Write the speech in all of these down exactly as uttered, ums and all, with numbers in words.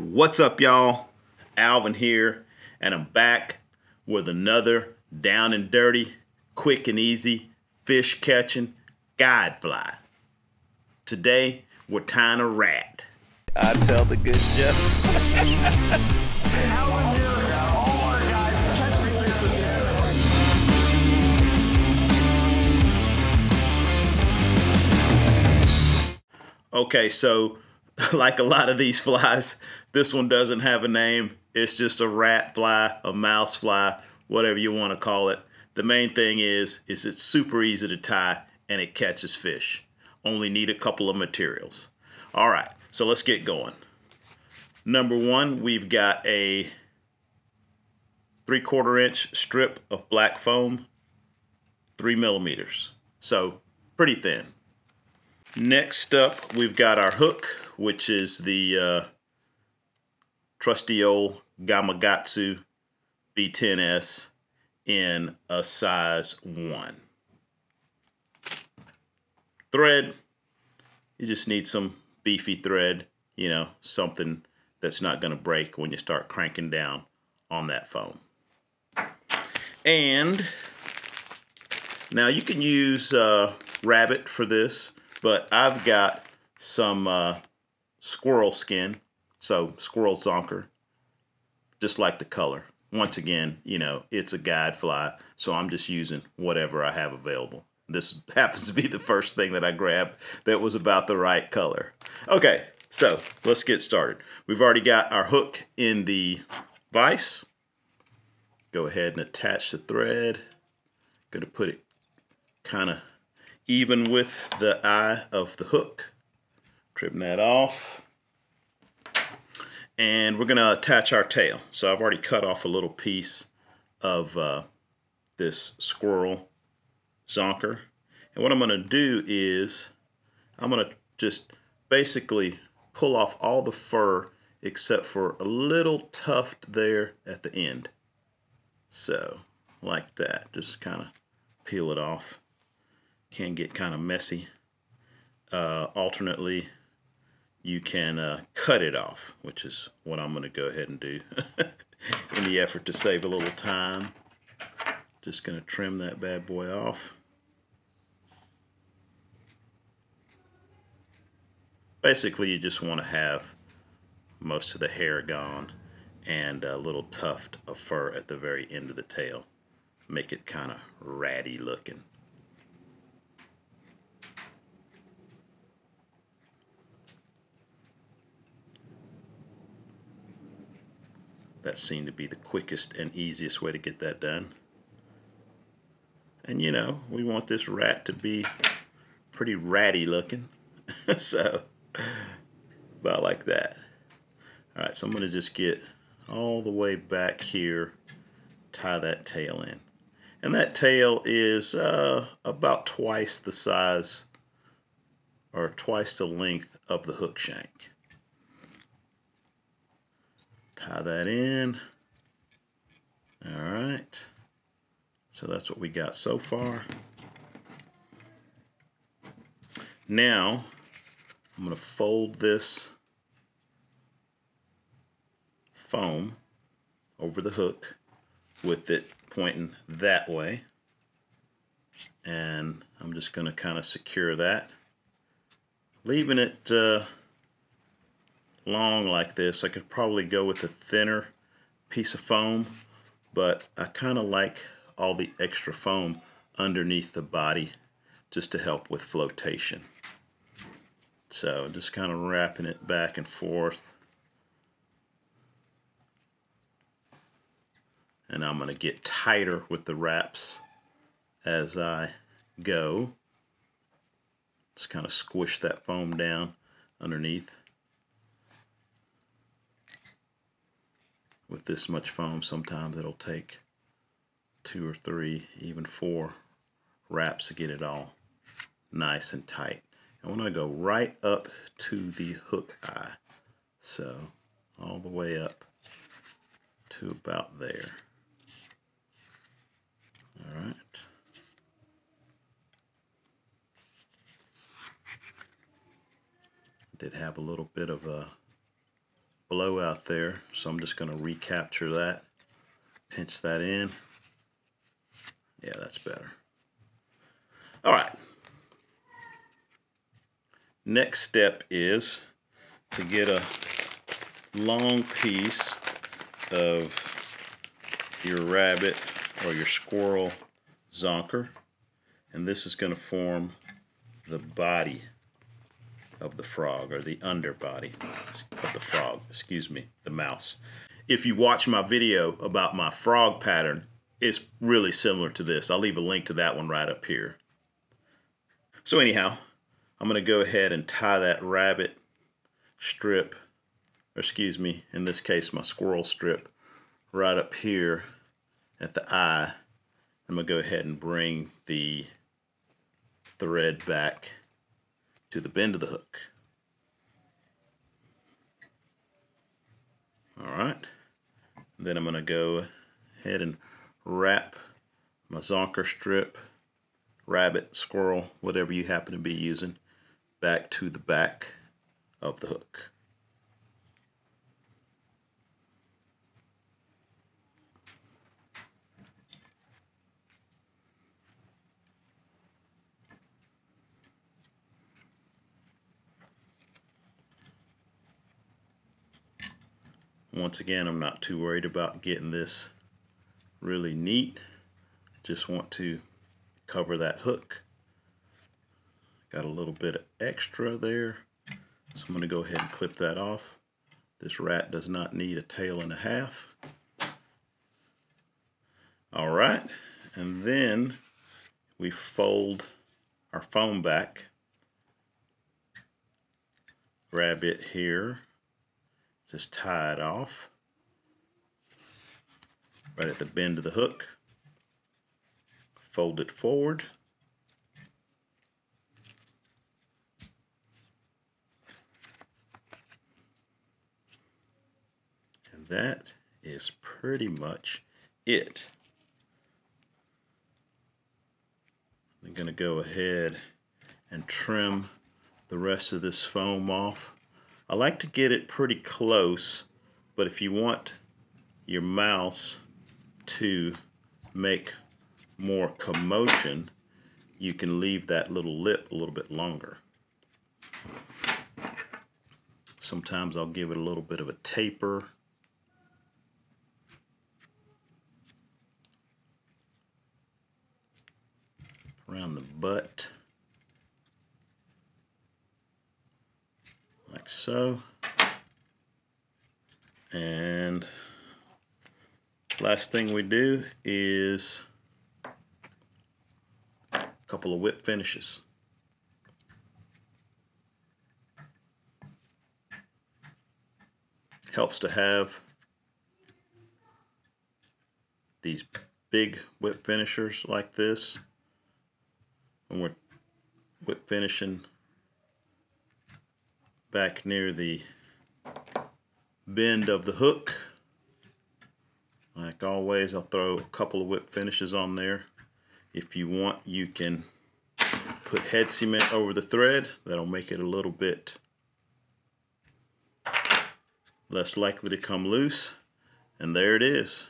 What's up, y'all? Alvin here, and I'm back with another down and dirty, quick and easy fish catching guide fly. Today we're tying a rat. I tell the good jokes. Alvin here, all our guys catch me there. Okay, so like a lot of these flies, this one doesn't have a name. It's just a rat fly, a mouse fly, whatever you want to call it. The main thing is, is it's super easy to tie and it catches fish. Only need a couple of materials. All right, so let's get going. Number one, we've got a three quarter inch strip of black foam, three millimeters. So pretty thin. Next up, we've got our hook, which is the uh, trusty old Gamagatsu B ten S in a size one. Thread, you just need some beefy thread, you know, something that's not going to break when you start cranking down on that foam. And now you can use uh, rabbit for this, but I've got some uh, squirrel skin, so squirrel zonker, just like the color. Once again, you know, it's a guide fly, so I'm just using whatever I have available. This happens to be the first thing that I grabbed that was about the right color. Okay, so let's get started. We've already got our hook in the vise. Go ahead and attach the thread. Gonna put it kind of even with the eye of the hook. Trim that off, and we're going to attach our tail. So I've already cut off a little piece of uh, this squirrel zonker, and what I'm going to do is I'm going to just basically pull off all the fur except for a little tuft there at the end. So like that, just kind of peel it off. Can get kind of messy. Uh, alternately, you can uh, cut it off, which is what I'm going to go ahead and do in the effort to save a little time. Just going to trim that bad boy off. Basically, you just want to have most of the hair gone and a little tuft of fur at the very end of the tail. Make it kind of ratty looking. That seemed to be the quickest and easiest way to get that done. And you know, we want this rat to be pretty ratty looking. So, about like that. All right, so I'm going to just get all the way back here, tie that tail in. And that tail is uh, about twice the size or twice the length of the hook shank. Tie that in. All right. So that's what we got so far. Now, I'm going to fold this foam over the hook with it pointing that way. And I'm just going to kind of secure that, leaving it uh, long like this. I could probably go with a thinner piece of foam, but I kind of like all the extra foam underneath the body just to help with flotation. So just kind of wrapping it back and forth, and I'm going to get tighter with the wraps as I go. Just kind of squish that foam down underneath. With this much foam, sometimes it'll take two or three, even four wraps to get it all nice and tight. And we're going to go right up to the hook eye. So all the way up to about there. All right. Did have a little bit of a blowout there, so I'm just going to recapture that, pinch that in. Yeah, that's better. All right. Next step is to get a long piece of your rabbit or your squirrel zonker, and this is going to form the body of the frog, or the underbody of the frog, excuse me, the mouse. If you watch my video about my frog pattern, it's really similar to this. I'll leave a link to that one right up here. So anyhow, I'm going to go ahead and tie that rabbit strip, or excuse me, in this case my squirrel strip, right up here at the eye. I'm going to go ahead and bring the thread back to the bend of the hook. Alright, then I'm going to go ahead and wrap my zonker strip, rabbit, squirrel, whatever you happen to be using, back to the back of the hook. Once again, I'm not too worried about getting this really neat. Just want to cover that hook. Got a little bit of extra there, so I'm going to go ahead and clip that off. This rat does not need a tail and a half. All right, and then we fold our foam back. Grab it here. Just tie it off right at the bend of the hook, fold it forward, and that is pretty much it. I'm going to go ahead and trim the rest of this foam off. I like to get it pretty close, but if you want your mouse to make more commotion, you can leave that little lip a little bit longer. Sometimes I'll give it a little bit of a taper. Around the butt. Like so. And last thing we do is a couple of whip finishes. Helps to have these big whip finishers like this when we're whip finishing back near the bend of the hook. Like always, I'll throw a couple of whip finishes on there. If you want, you can put head cement over the thread. That'll make it a little bit less likely to come loose. And there it is.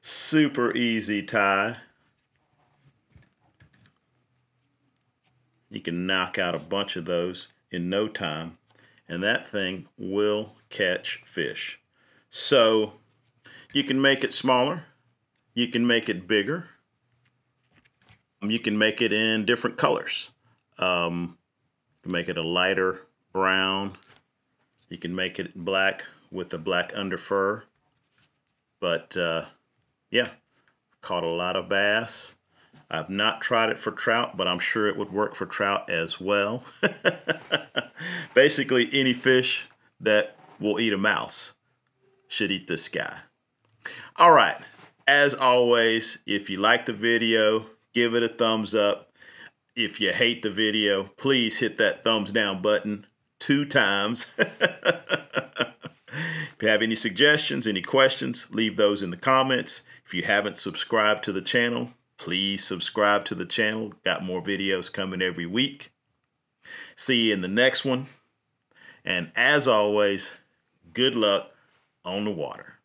Super easy tie. You can knock out a bunch of those in no time, and that thing will catch fish. So you can make it smaller, you can make it bigger, you can make it in different colors. Um, you can make it a lighter brown, you can make it black with a black under fur. But uh, yeah, caught a lot of bass. I've not tried it for trout, but I'm sure it would work for trout as well. Basically, any fish that will eat a mouse should eat this guy. All right. As always, if you like the video, give it a thumbs up. If you hate the video, please hit that thumbs down button two times. If you have any suggestions, any questions, leave those in the comments. If you haven't subscribed to the channel, please subscribe to the channel. Got more videos coming every week. See you in the next one. And as always, good luck on the water.